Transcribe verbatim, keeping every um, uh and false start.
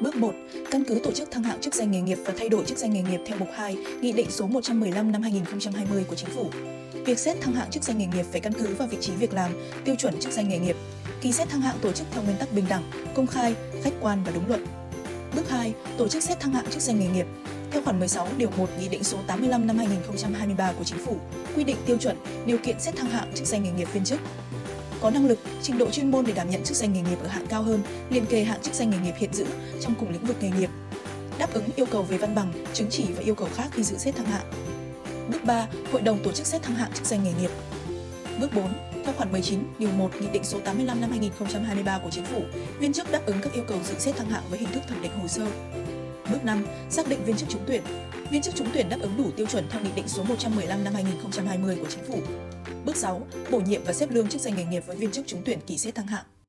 Bước một. Căn cứ tổ chức thăng hạng chức danh nghề nghiệp và thay đổi chức danh nghề nghiệp theo mục hai, Nghị định số một trăm mười lăm năm hai nghìn không trăm hai mươi của Chính phủ. Việc xét thăng hạng chức danh nghề nghiệp phải căn cứ vào vị trí việc làm, tiêu chuẩn chức danh nghề nghiệp. Kỳ xét thăng hạng tổ chức theo nguyên tắc bình đẳng, công khai, khách quan và đúng luật. Bước hai. Tổ chức xét thăng hạng chức danh nghề nghiệp. Theo khoản mười sáu điều một Nghị định số tám mươi lăm năm hai nghìn không trăm hai mươi ba của Chính phủ quy định tiêu chuẩn, điều kiện xét thăng hạng chức danh nghề nghiệp viên chức. Có năng lực, trình độ chuyên môn để đảm nhận chức danh nghề nghiệp ở hạng cao hơn, liền kề hạng chức danh nghề nghiệp hiện giữ trong cùng lĩnh vực nghề nghiệp. Đáp ứng yêu cầu về văn bằng, chứng chỉ và yêu cầu khác khi dự xét thăng hạng. Bước ba. Hội đồng tổ chức xét thăng hạng chức danh nghề nghiệp. Bước bốn. Theo khoản mười chín, điều một Nghị định số tám mươi lăm năm hai nghìn không trăm hai mươi ba của Chính phủ, viên chức đáp ứng các yêu cầu dự xét thăng hạng với hình thức thẩm định hồ sơ. Bước năm. Xác định viên chức trúng tuyển. Viên chức trúng tuyển đáp ứng đủ tiêu chuẩn theo Nghị định số một trăm mười lăm năm hai nghìn không trăm hai mươi của Chính phủ. Bước sáu. Bổ nhiệm và xếp lương chức danh nghề nghiệp với viên chức trúng tuyển kỳ xét thăng hạng.